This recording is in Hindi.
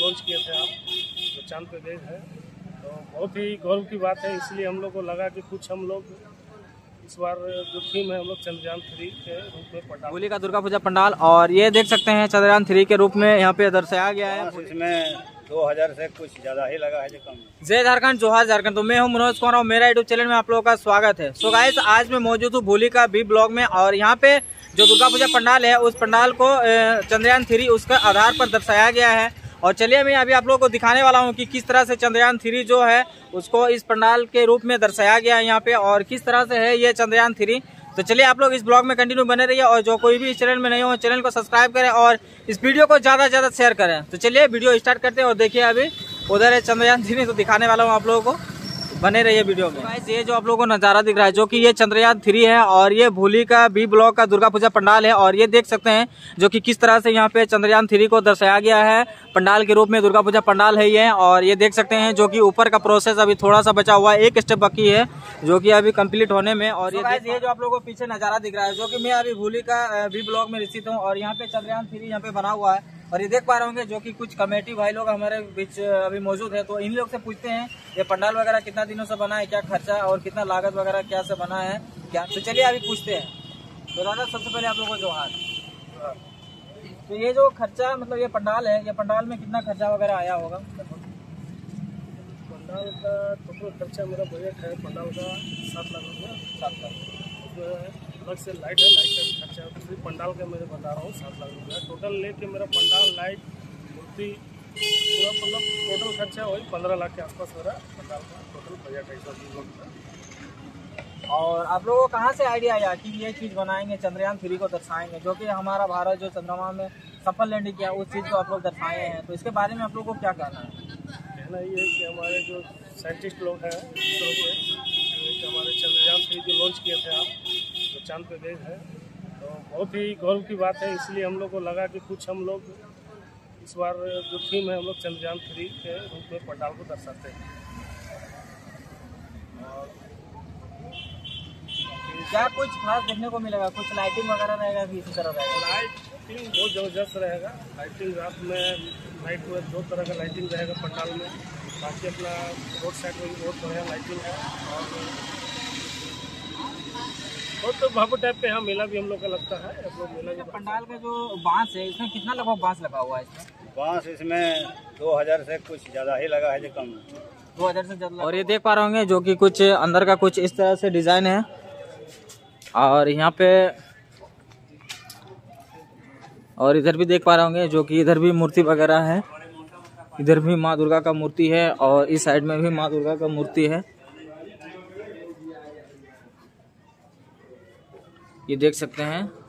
लॉन्च किए थे आप, तो चांद पे गए हैं, तो बहुत ही गौरव की बात है। इसलिए हम लोग को लगा कि कुछ हम लोग इस बार जो थीम है हम लोग चंद्रयान 3 के रूप में पंडाल, भूली का दुर्गा पूजा पंडाल, और ये देख सकते हैं चंद्रयान 3 के रूप में यहाँ पे दर्शाया गया है। इसमें 2000 से कुछ ज्यादा ही लगा है जो कम। जय झारखंड, जोहार झारखंड। तो मैं हूँ मनोज कुमार और मेरा यूट्यूब चैनल में आप लोगों का स्वागत है। सो गाइस, आज मैं मौजूद हूँ भूली का बी ब्लॉक में, और यहाँ पे जो दुर्गा पूजा पंडाल है उस पंडाल को चंद्रयान 3 उसका आधार पर दर्शाया गया है। और चलिए मैं अभी आप लोगों को दिखाने वाला हूँ कि किस तरह से चंद्रयान 3 जो है उसको इस पंडाल के रूप में दर्शाया गया है यहाँ पे, और किस तरह से है ये चंद्रयान 3। तो चलिए आप लोग इस ब्लॉग में कंटिन्यू बने रहिए, और जो कोई भी इस चैनल में नहीं हो चैनल को सब्सक्राइब करें और इस वीडियो को ज़्यादा से ज़्यादा शेयर करें। तो चलिए वीडियो स्टार्ट करते हैं, और देखिए अभी उधर है चंद्रयान 3, तो दिखाने वाला हूँ आप लोगों को, बने रहिए वीडियो में। गाइस, ये जो आप लोगों को नज़ारा दिख रहा है जो कि ये चंद्रयान 3 है, और ये भूली का बी ब्लॉक का दुर्गा पूजा पंडाल है, और ये देख सकते हैं जो कि किस तरह से यहाँ पे चंद्रयान 3 को दर्शाया गया है पंडाल के रूप में। दुर्गा पूजा पंडाल है ये, और ये देख सकते हैं जो कि ऊपर का प्रोसेस अभी थोड़ा सा बचा हुआ है, एक स्टेप बाकी है जो कि अभी कंप्लीट होने में। और ये जो आप लोगों को पीछे नज़ारा दिख रहा है जो कि मैं अभी भूली का बी ब्लॉक में स्थित हूँ, और यहाँ पे चंद्रयान 3 यहाँ पे बना हुआ है। और ये देख पा रहे होंगे जो कि कुछ कमेटी भाई लोग हमारे बीच अभी मौजूद है, तो इन लोग से पूछते हैं ये पंडाल वगैरह कितना दिनों से बना है, क्या खर्चा और कितना लागत वगैरह क्या से बना है क्या। तो चलिए अभी पूछते हैं। तो दादा सबसे पहले आप लोगों को जोहार। तो ये जो खर्चा मतलब ये पंडाल है, ये पंडाल में कितना खर्चा वगैरह आया होगा? पंडाल का टोटल खर्चा मेरा बजट है पंडाल का 7 लाख रुपया, 7 लाख अलग से लाइट है, लाइट का खर्चा पूरी पंडाल का मैं बता रहा हूँ 7 लाख रुपया टोटल लेके मेरा पंडाल लाइट मूर्ति पूरा मतलब टोटल खर्चा वही 15 लाख के आसपास हो रहा है पंडाल का टोटल बजट है। और आप लोगों को कहाँ से आइडिया आया कि ये चीज़ बनाएंगे चंद्रयान 3 को दर्शाएंगे, जो कि हमारा भारत जो चंद्रमा में सफल लैंडिंग किया उस चीज़ को आप लोग दर्शाए हैं, तो इसके बारे में आप लोगों को क्या कहना है? कहना ये है कि हमारे जो साइंटिस्ट लोग हैं हमारे चंद्रयान 3 जो लॉन्च किए थे आप चांद पे गए हैं, तो बहुत ही गौरव की बात है। इसलिए हम लोग को लगा कि कुछ हम लोग इस बार जो थीम है हम लोग चंद्रयान 3 के रूप में पंडाल को दर्शाते हैं। क्या कुछ खास देखने को मिलेगा? कुछ लाइटिंग वगैरह रहेगा कि इसी तरह रहेगा? लाइटिंग बहुत ज़बरदस्त रहेगा, लाइटिंग रात में लाइट में 2 तरह का लाइटिंग रहेगा पंडाल में, बाकी अपना रोड साइड में भी बहुत बढ़िया लाइटिंग है। और और तो भापू टाइप पे यहाँ मेला भी हम लोग का लगता है। हम लोग मेला के पंडाल का जो बांस है इसमें कितना लगभग बांस लगा हुआ है? बांस इसमें 2000 से कुछ ज़्यादा ही लगा है जो कम, 2000 से ज़्यादा। और ये देख पा रहे होंगे जो कि कुछ अंदर का कुछ इस तरह से डिज़ाइन है, और यहाँ पे और इधर भी देख पा रहे होंगे जो कि इधर भी मूर्ति वगैरह है, इधर भी माँ दुर्गा का मूर्ति है, और इस साइड में भी माँ दुर्गा का मूर्ति है। ये देख सकते हैं